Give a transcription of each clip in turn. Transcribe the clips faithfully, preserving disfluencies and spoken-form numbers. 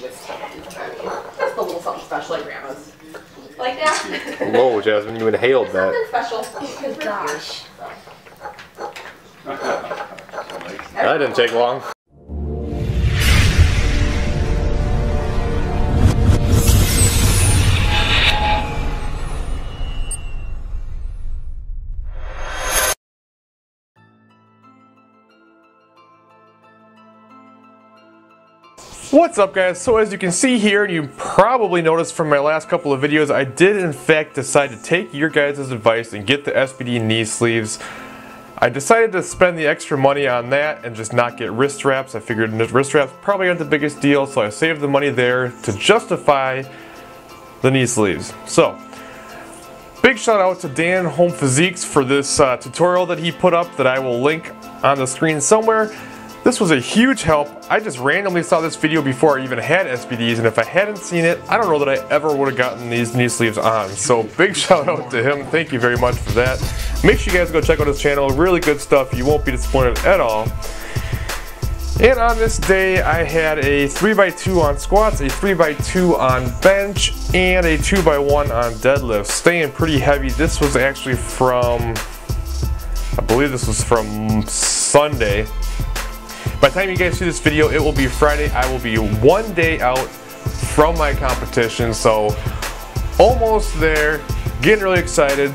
she was just a little something special at Grandma's. Like that? Whoa, Jasmine, you inhaled that. Something special. Oh my gosh. That didn't take long. What's up, guys? So as you can see here, you probably noticed from my last couple of videos, I did in fact decide to take your guys' advice and get the S B D knee sleeves. I decided to spend the extra money on that and just not get wrist wraps. I figured wrist wraps probably aren't the biggest deal, so I saved the money there to justify the knee sleeves. So, big shout out to Dan Home Physiques for this uh, tutorial that he put up that I will link on the screen somewhere. This was a huge help. I just randomly saw this video before I even had S B Ds, and if I hadn't seen it, I don't know that I ever would have gotten these knee sleeves on. So big shout out to him. Thank you very much for that. Make sure you guys go check out his channel. Really good stuff. You won't be disappointed at all. And on this day, I had a three by two on squats, a three by two on bench, and a two by one on deadlifts. Staying pretty heavy. This was actually from, I believe this was from Sunday. By the time you guys see this video, it will be Friday. I will be one day out from my competition, so almost there, getting really excited.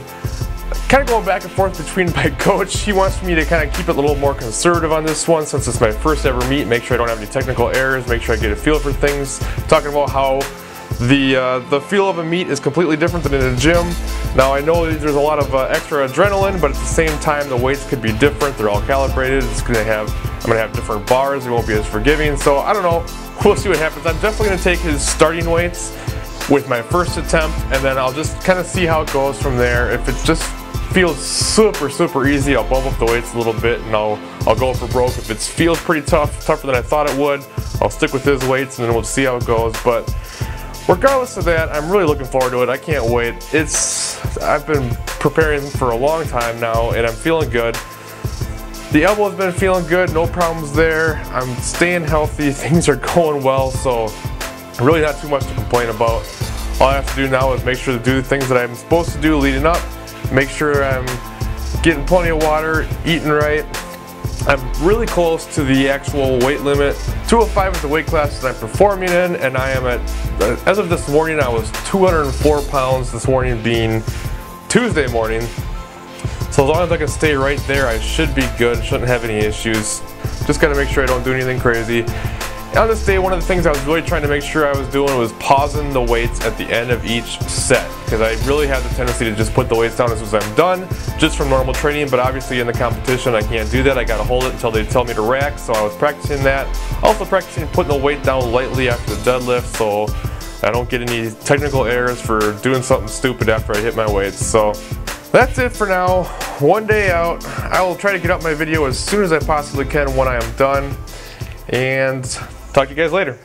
Kind of going back and forth between my coach. He wants me to kind of keep it a little more conservative on this one since it's my first ever meet, make sure I don't have any technical errors, make sure I get a feel for things. Talking about how the, uh, the feel of a meet is completely different than in a gym. Now I know there's a lot of uh, extra adrenaline, but at the same time the weights could be different, they're all calibrated, it's gonna have I'm gonna have different bars, they won't be as forgiving, so I don't know, we'll see what happens. I'm definitely gonna take his starting weights with my first attempt, and then I'll just kind of see how it goes from there. If it just feels super, super easy, I'll bump up the weights a little bit and I'll, I'll go for broke. If it feels pretty tough, tougher than I thought it would, I'll stick with his weights and then we'll see how it goes. But regardless of that, I'm really looking forward to it. I can't wait. It's, I've been preparing for a long time now and I'm feeling good. The elbow has been feeling good, no problems there. I'm staying healthy, things are going well, so really not too much to complain about. All I have to do now is make sure to do the things that I'm supposed to do leading up, make sure I'm getting plenty of water, eating right. I'm really close to the actual weight limit. two oh five is the weight class that I'm performing in, and I am at, as of this morning, I was two hundred four pounds, this morning being Tuesday morning. So as long as I can stay right there, I should be good, shouldn't have any issues. Just gotta make sure I don't do anything crazy. On this day, one of the things I was really trying to make sure I was doing was pausing the weights at the end of each set, because I really have the tendency to just put the weights down as soon as I'm done, just from normal training, but obviously in the competition I can't do that. I gotta hold it until they tell me to rack, so I was practicing that. Also practicing putting the weight down lightly after the deadlift, so I don't get any technical errors for doing something stupid after I hit my weights. So that's it for now. One day out. I will try to get up my video as soon as I possibly can when I am done. And talk to you guys later.